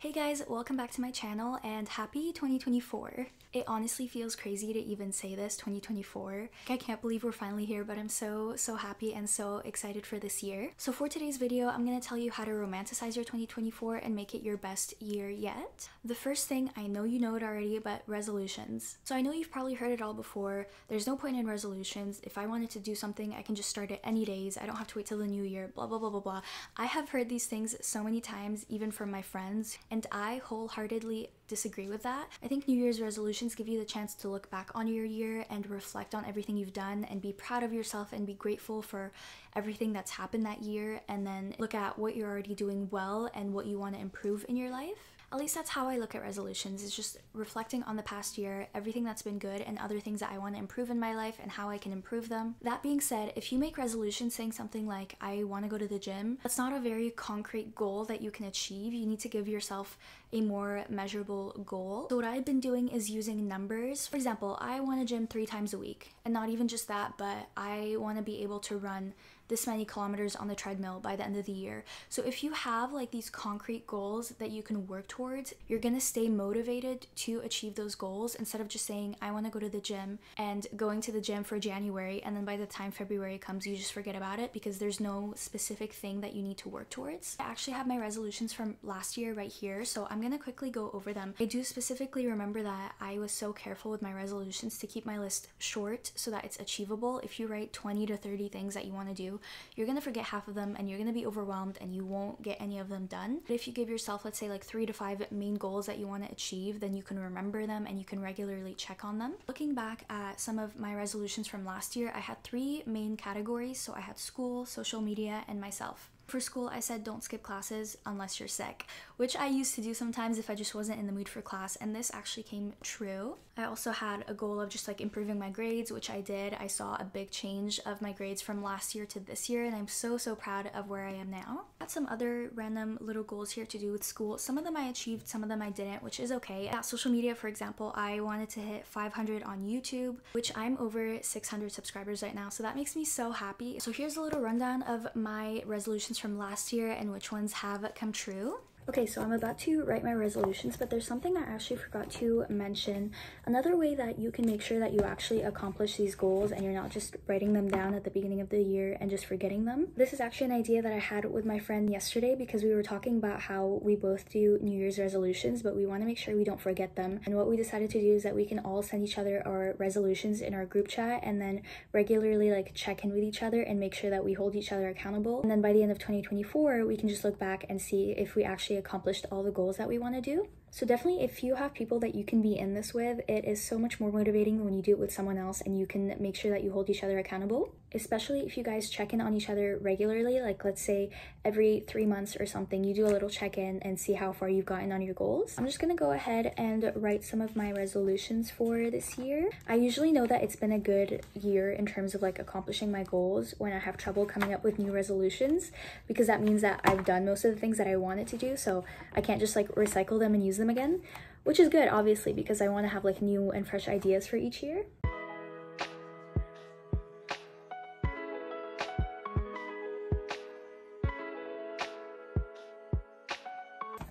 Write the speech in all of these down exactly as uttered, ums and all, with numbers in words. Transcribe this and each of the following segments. Hey guys, welcome back to my channel and happy twenty twenty-four. It honestly feels crazy to even say this, twenty twenty-four. I can't believe we're finally here, but I'm so, so happy and so excited for this year. So for today's video, I'm gonna tell you how to romanticize your twenty twenty-four and make it your best year yet. The first thing, I know you know it already, but resolutions. So I know you've probably heard it all before. There's no point in resolutions. If I wanted to do something, I can just start it any days. I don't have to wait till the new year, blah, blah, blah, blah, blah. I have heard these things so many times, even from my friends. And I wholeheartedly disagree with that. I think New Year's resolutions give you the chance to look back on your year and reflect on everything you've done and be proud of yourself and be grateful for everything that's happened that year, and then look at what you're already doing well and what you want to improve in your life. At least that's how I look at resolutions. It's just reflecting on the past year, everything that's been good and other things that I want to improve in my life and how I can improve them. That being said, if you make resolutions saying something like, I want to go to the gym, that's not a very concrete goal that you can achieve. You need to give yourself a more measurable goal. So what I've been doing is using numbers. For example, I want to gym three times a week, and not even just that, but I want to be able to run this many kilometers on the treadmill by the end of the year. So if you have like these concrete goals that you can work towards, Towards, you're gonna stay motivated to achieve those goals instead of just saying, I want to go to the gym and going to the gym for January, and then by the time February comes you just forget about it because there's no specific thing that you need to work towards. I actually have my resolutions from last year right here, so I'm gonna quickly go over them. I do specifically remember that I was so careful with my resolutions to keep my list short so that it's achievable. If you write twenty to thirty things that you want to do, you're gonna forget half of them and you're gonna be overwhelmed and you won't get any of them done. But if you give yourself, let's say like three to five main goals that you want to achieve, then you can remember them and you can regularly check on them. Looking back at some of my resolutions from last year, I had three main categories. So I had school, social media, and myself. For school, I said don't skip classes unless you're sick, which I used to do sometimes if I just wasn't in the mood for class, and this actually came true. I also had a goal of just like improving my grades, which I did. I saw a big change of my grades from last year to this year, and I'm so, so proud of where I am now. I had some other random little goals here to do with school. Some of them I achieved, some of them I didn't, which is okay. At social media, for example, I wanted to hit five hundred on YouTube, which I'm over six hundred subscribers right now, so that makes me so happy. So here's a little rundown of my resolutions from last year and which ones have come true. Okay, so I'm about to write my resolutions, but there's something I actually forgot to mention. Another way that you can make sure that you actually accomplish these goals and you're not just writing them down at the beginning of the year and just forgetting them. This is actually an idea that I had with my friend yesterday because we were talking about how we both do New Year's resolutions, but we want to make sure we don't forget them. And what we decided to do is that we can all send each other our resolutions in our group chat and then regularly like check in with each other and make sure that we hold each other accountable. And then by the end of twenty twenty-four, we can just look back and see if we actually accomplished all the goals that we want to do. So definitely, if you have people that you can be in this with, it is so much more motivating when you do it with someone else and you can make sure that you hold each other accountable, especially if you guys check in on each other regularly. Like let's say every three months or something, you do a little check-in and see how far you've gotten on your goals. I'm just gonna go ahead and write some of my resolutions for this year. I usually know that it's been a good year in terms of like accomplishing my goals when I have trouble coming up with new resolutions, because that means that I've done most of the things that I wanted to do, so I can't just like recycle them and use them again, which is good obviously because I want to have like new and fresh ideas for each year.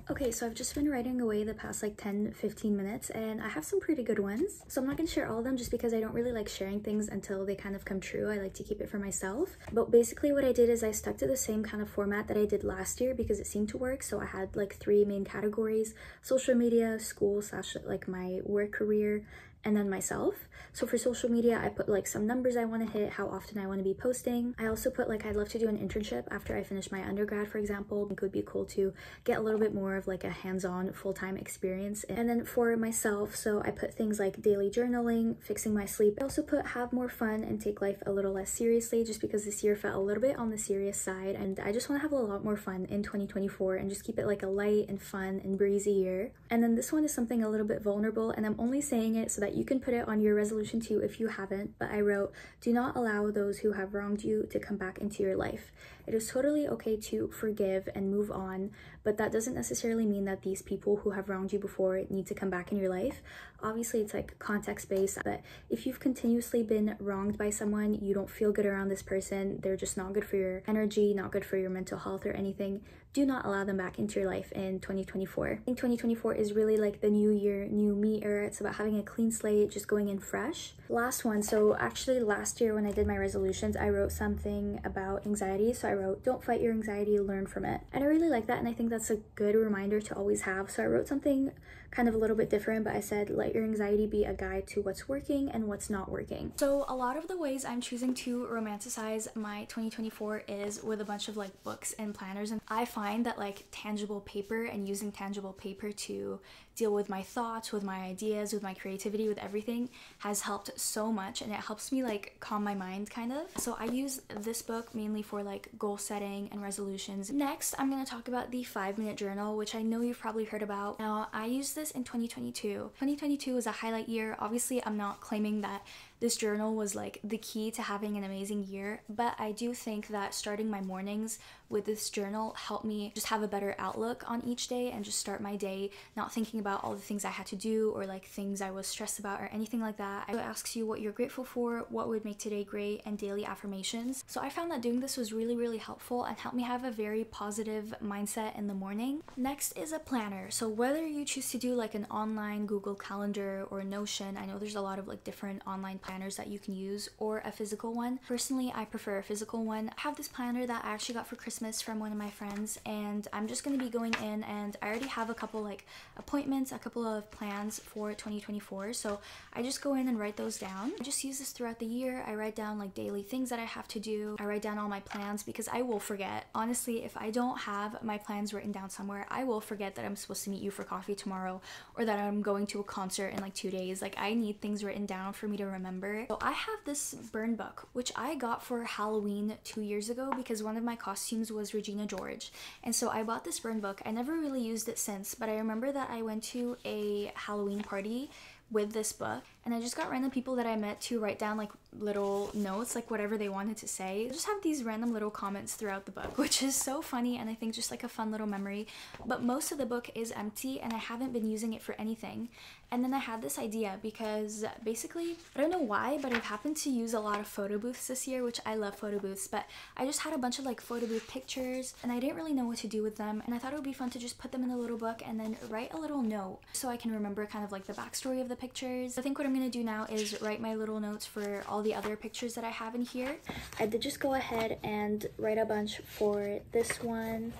Okay, so I've just been writing away the past like ten fifteen minutes and I have some pretty good ones. So I'm not gonna share all of them just because I don't really like sharing things until they kind of come true. I like to keep it for myself. But basically what I did is I stuck to the same kind of format that I did last year because it seemed to work. So I had like three main categories: social media, school slash like my work career, and then myself. So for social media, I put like some numbers I want to hit, how often I want to be posting. I also put like I'd love to do an internship after I finish my undergrad, for example. It would be cool to get a little bit more of like a hands-on full-time experience. And then for myself, so I put things like daily journaling, fixing my sleep. I also put have more fun and take life a little less seriously, just because this year felt a little bit on the serious side and I just want to have a lot more fun in twenty twenty-four and just keep it like a light and fun and breezy year. And then this one is something a little bit vulnerable, and I'm only saying it so that you can put it on your resolution too if you haven't, but I wrote, do not allow those who have wronged you to come back into your life. It is totally okay to forgive and move on, but that doesn't necessarily mean that these people who have wronged you before need to come back in your life. Obviously, it's like context-based, but if you've continuously been wronged by someone, you don't feel good around this person, they're just not good for your energy, not good for your mental health or anything, do not allow them back into your life in twenty twenty-four. I think twenty twenty-four is really like the new year, new me era. It's about having a clean slate, just going in fresh. Last one. So actually last year when I did my resolutions, I wrote something about anxiety. So I wrote, don't fight your anxiety, learn from it. And I really like that. And I think that's a good reminder to always have. So I wrote something kind of a little bit different, but I said, let your anxiety be a guide to what's working and what's not working. So a lot of the ways I'm choosing to romanticize my twenty twenty-four is with a bunch of like books and planners. And I find that like tangible paper and using tangible paper to deal with my thoughts, with my ideas, with my creativity, with everything has helped so much, and it helps me like calm my mind kind of. So I use this book mainly for like goal setting and resolutions. Next, I'm going to talk about the five minute journal, which I know you've probably heard about. Now, I used this in twenty twenty-two. twenty twenty-two was a highlight year. Obviously, I'm not claiming that this journal was like the key to having an amazing year, but I do think that starting my mornings with this journal helped me just have a better outlook on each day and just start my day not thinking about all the things I had to do or like things I was stressed about or anything like that. It asks you what you're grateful for, what would make today great, and daily affirmations. So I found that doing this was really, really helpful and helped me have a very positive mindset in the morning. Next is a planner. So whether you choose to do like an online Google Calendar or Notion, I know there's a lot of like different online planners that you can use, or a physical one. Personally, I prefer a physical one. I have this planner that I actually got for Christmas from one of my friends, and I'm just going to be going in, and I already have a couple like appointments, a couple of plans for twenty twenty-four, so I just go in and write those down. I just use this throughout the year. I write down like daily things that I have to do. I write down all my plans because I will forget. Honestly, if I don't have my plans written down somewhere, I will forget that I'm supposed to meet you for coffee tomorrow or that I'm going to a concert in like two days. Like, I need things written down for me to remember. So I have this burn book, which I got for Halloween two years ago because one of my costumes was Regina George. And so I bought this burn book. I never really used it since, but I remember that I went to a Halloween party with this book, and I just got random people that I met to write down like little notes, like whatever they wanted to say. I just have these random little comments throughout the book, which is so funny, and I think just like a fun little memory. But most of the book is empty and I haven't been using it for anything. And then I had this idea because basically, I don't know why, but I've happened to use a lot of photo booths this year, which I love photo booths, but I just had a bunch of like photo booth pictures and I didn't really know what to do with them, and I thought it would be fun to just put them in a little book and then write a little note so I can remember kind of like the backstory of the pictures. I think what I'm gonna do now is write my little notes for all the other pictures that I have in here. I did just go ahead and write a bunch for this one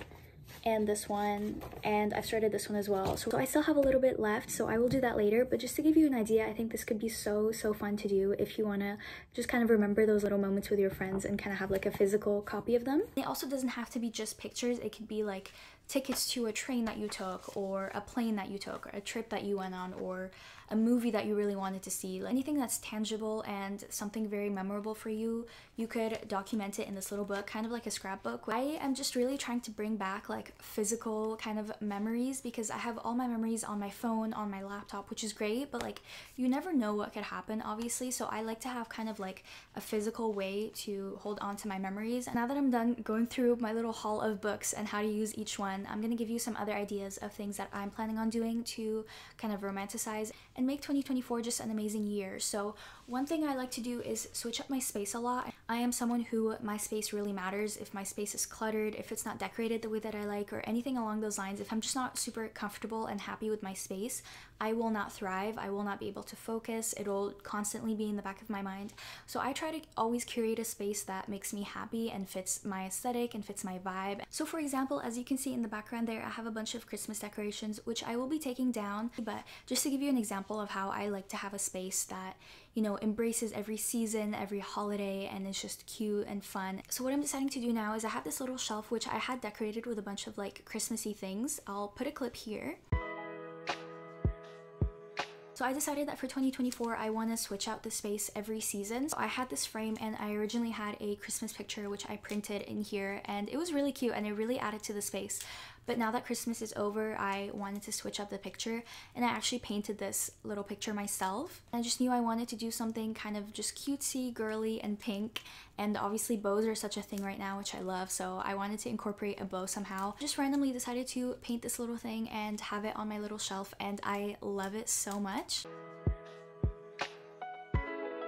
and this one, and I've started this one as well, so I still have a little bit left, so I will do that later. But just to give you an idea, I think this could be so so fun to do if you want to just kind of remember those little moments with your friends and kind of have like a physical copy of them. It also doesn't have to be just pictures. It could be like tickets to a train that you took, or a plane that you took, or a trip that you went on, or a movie that you really wanted to see. Anything that's tangible and something very memorable for you, you could document it in this little book, kind of like a scrapbook. I am just really trying to bring back like physical kind of memories, because I have all my memories on my phone, on my laptop, which is great, but like you never know what could happen, obviously. So I like to have kind of like a physical way to hold on to my memories. And now that I'm done going through my little haul of books and how to use each one, I'm going to give you some other ideas of things that I'm planning on doing to kind of romanticize and make twenty twenty-four just an amazing year. So one thing I like to do is switch up my space a lot. I am someone who my space really matters. If my space is cluttered, if it's not decorated the way that I like, or anything along those lines, if I'm just not super comfortable and happy with my space, I will not thrive. I will not be able to focus. It'll constantly be in the back of my mind. So I try to always curate a space that makes me happy and fits my aesthetic and fits my vibe. So for example, as you can see in the background there, I have a bunch of Christmas decorations, which I will be taking down, but just to give you an example of how I like to have a space that, you know, embraces every season, every holiday, and it's just cute and fun. So what I'm deciding to do now is I have this little shelf which I had decorated with a bunch of like Christmassy things. I'll put a clip here. So I decided that for twenty twenty-four, I want to switch out the space every season. So I had this frame, and I originally had a Christmas picture, which I printed in here, and it was really cute and it really added to the space. But now that Christmas is over, I wanted to switch up the picture, and I actually painted this little picture myself. I just knew I wanted to do something kind of just cutesy, girly, and pink, and obviously bows are such a thing right now, which I love, so I wanted to incorporate a bow somehow. Just randomly decided to paint this little thing and have it on my little shelf, and I love it so much.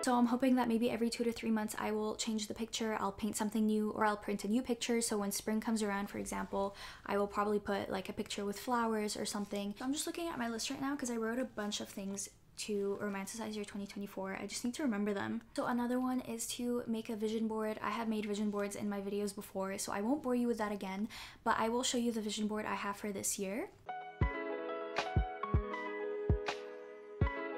So I'm hoping that maybe every two to three months I will change the picture, I'll paint something new, or I'll print a new picture. So when spring comes around, for example, I will probably put like a picture with flowers or something. So I'm just looking at my list right now because I wrote a bunch of things to romanticize your twenty twenty-four. I just need to remember them. So another one is to make a vision board. I have made vision boards in my videos before, so I won't bore you with that again, but I will show you the vision board I have for this year.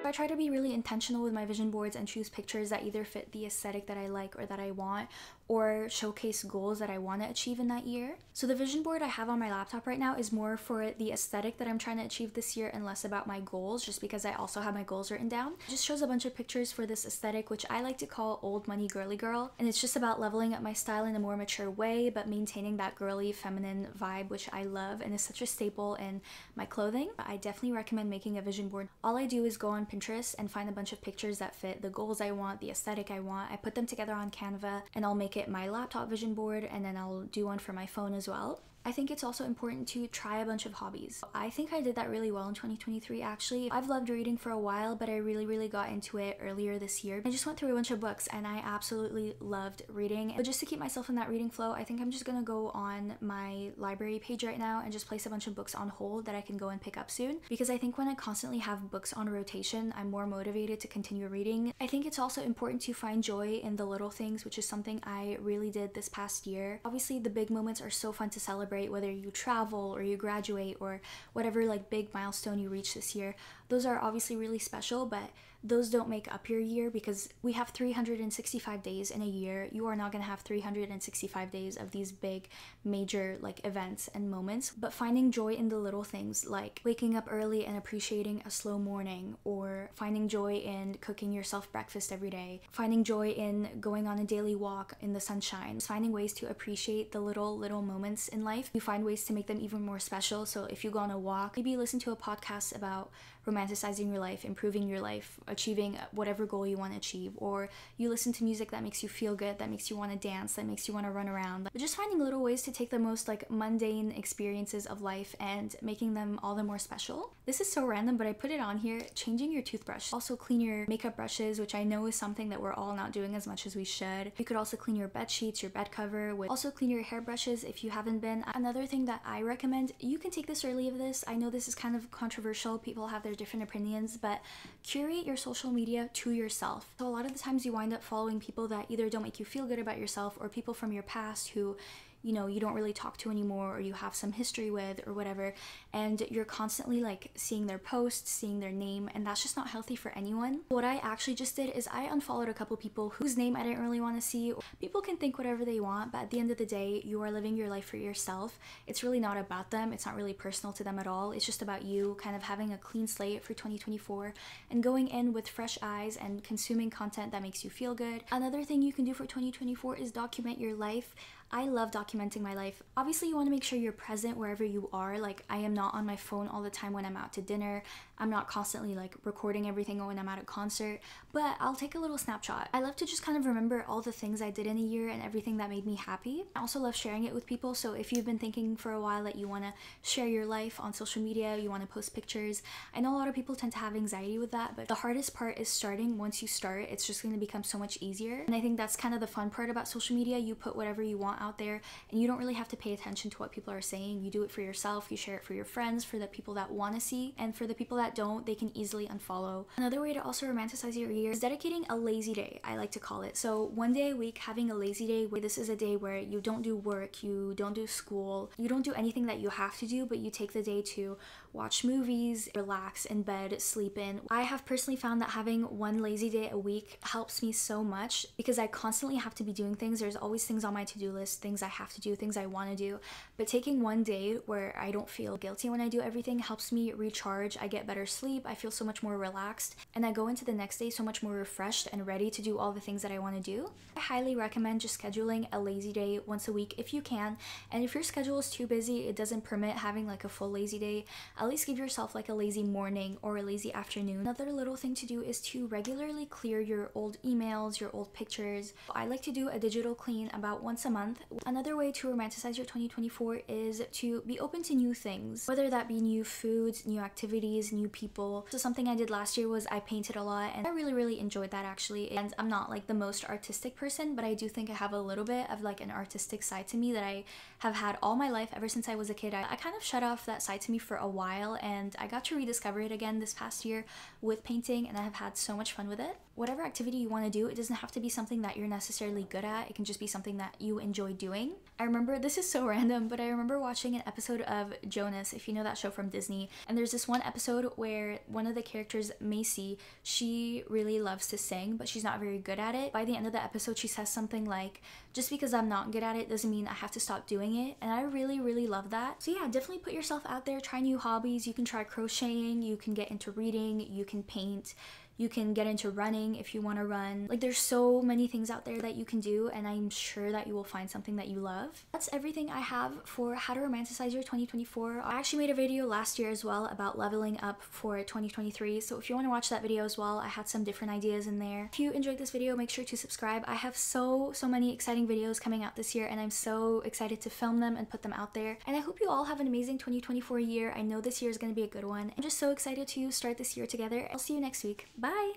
I try to be really intentional with my vision boards and choose pictures that either fit the aesthetic that I like or that I want, or showcase goals that I want to achieve in that year. So the vision board I have on my laptop right now is more for the aesthetic that I'm trying to achieve this year and less about my goals, just because I also have my goals written down. It just shows a bunch of pictures for this aesthetic, which I like to call old money girly girl, and it's just about leveling up my style in a more mature way but maintaining that girly feminine vibe, which I love and is such a staple in my clothing. I definitely recommend making a vision board. All I do is go on Pinterest and find a bunch of pictures that fit the goals I want, the aesthetic I want. I put them together on Canva and I'll make it my laptop vision board, and then I'll do one for my phone as well. I think it's also important to try a bunch of hobbies. I think I did that really well in twenty twenty-three actually. I've loved reading for a while, but I really really got into it earlier this year. I just went through a bunch of books and I absolutely loved reading. But just to keep myself in that reading flow, I think I'm just gonna go on my library page right now and just place a bunch of books on hold that I can go and pick up soon, because I think when I constantly have books on rotation, I'm more motivated to continue reading. I think it's also important to find joy in the little things, which is something I really did this past year. Obviously the big moments are so fun to celebrate, whether you travel or you graduate or whatever like big milestone you reach this year. Those are obviously really special, but those don't make up your year, because we have three hundred sixty-five days in a year. You are not going to have three hundred sixty-five days of these big major like events and moments, but finding joy in the little things, like waking up early and appreciating a slow morning, or finding joy in cooking yourself breakfast every day, finding joy in going on a daily walk in the sunshine, finding ways to appreciate the little little moments in life. You find ways to make them even more special. So if you go on a walk, maybe listen to a podcast about romanticizing your life, improving your life, achieving whatever goal you want to achieve, or you listen to music that makes you feel good, that makes you want to dance, that makes you want to run around. But just finding little ways to take the most like mundane experiences of life and making them all the more special. This is so random, but I put it on here: changing your toothbrush. Also clean your makeup brushes, which I know is something that we're all not doing as much as we should. You could also clean your bed sheets, your bed cover, with also clean your hair brushes if you haven't been. Another thing that I recommend, you can take this or leave this. I know this is kind of controversial, people have their different opinions, but curate your social media to yourself. So a lot of the times you wind up following people that either don't make you feel good about yourself, or people from your past who, you know, you don't really talk to anymore, or you have some history with or whatever, and you're constantly like seeing their posts, seeing their name, and that's just not healthy for anyone. What I actually just did is I unfollowed a couple people whose name I didn't really want to see. People can think whatever they want, but at the end of the day, you are living your life for yourself. It's really not about them, it's not really personal to them at all. It's just about you kind of having a clean slate for twenty twenty-four and going in with fresh eyes and consuming content that makes you feel good. Another thing you can do for twenty twenty-four is document your life. I love documenting my life. Obviously, you want to make sure you're present wherever you are. Like, I am not on my phone all the time when I'm out to dinner. I'm not constantly like recording everything when I'm at a concert, but I'll take a little snapshot. I love to just kind of remember all the things I did in a year and everything that made me happy. I also love sharing it with people. So if you've been thinking for a while that you want to share your life on social media, you want to post pictures. I know a lot of people tend to have anxiety with that, but the hardest part is starting. Once you start, it's just going to become so much easier. And I think that's kind of the fun part about social media. You put whatever you want out there and you don't really have to pay attention to what people are saying. You do it for yourself, you share it for your friends, for the people that want to see, and for the people that don't, they can easily unfollow. Another way to also romanticize your year is dedicating a lazy day, I like to call it. So one day a week, having a lazy day, where this is a day where you don't do work, you don't do school, you don't do anything that you have to do, but you take the day to watch movies, relax in bed, sleep in. I have personally found that having one lazy day a week helps me so much because I constantly have to be doing things. There's always things on my to-do list, things I have to do, things I want to do. But taking one day where I don't feel guilty when I do everything helps me recharge. I get better sleep, I feel so much more relaxed, and I go into the next day so much more refreshed and ready to do all the things that I want to do. I highly recommend just scheduling a lazy day once a week if you can, and if your schedule is too busy, it doesn't permit having like a full lazy day, at least give yourself like a lazy morning or a lazy afternoon. Another little thing to do is to regularly clear your old emails, your old pictures. I like to do a digital clean about once a month. Another way to romanticize your twenty twenty-four is to be open to new things, whether that be new foods, new activities, new people. So something I did last year was I painted a lot, and I really really enjoyed that actually, and I'm not like the most artistic person, but I do think I have a little bit of like an artistic side to me that I have had all my life ever since I was a kid. I, I kind of shut off that side to me for a while, and I got to rediscover it again this past year with painting, and I have had so much fun with it. Whatever activity you want to do, it doesn't have to be something that you're necessarily good at, it can just be something that you enjoy doing. I remember, this is so random, but I remember watching an episode of Jonas, if you know that show from Disney, and there's this one episode where one of the characters, Macy, she really loves to sing, but she's not very good at it. By the end of the episode, she says something like, just because I'm not good at it doesn't mean I have to stop doing it, and I really really love that. So yeah, definitely put yourself out there, try new hobbies. You can try crocheting, you can get into reading, you can paint, you can get into running if you want to run. Like, there's so many things out there that you can do, and I'm sure that you will find something that you love. That's everything I have for how to romanticize your twenty twenty-four. I actually made a video last year as well about leveling up for twenty twenty-three, so if you want to watch that video as well, I had some different ideas in there. If you enjoyed this video, make sure to subscribe. I have so so many exciting videos coming out this year, and I'm so excited to film them and put them out there, and I hope you all have an amazing twenty twenty-four year. I know this year is going to be a good one. I'm just so excited to start this year together. I'll see you next week. Bye!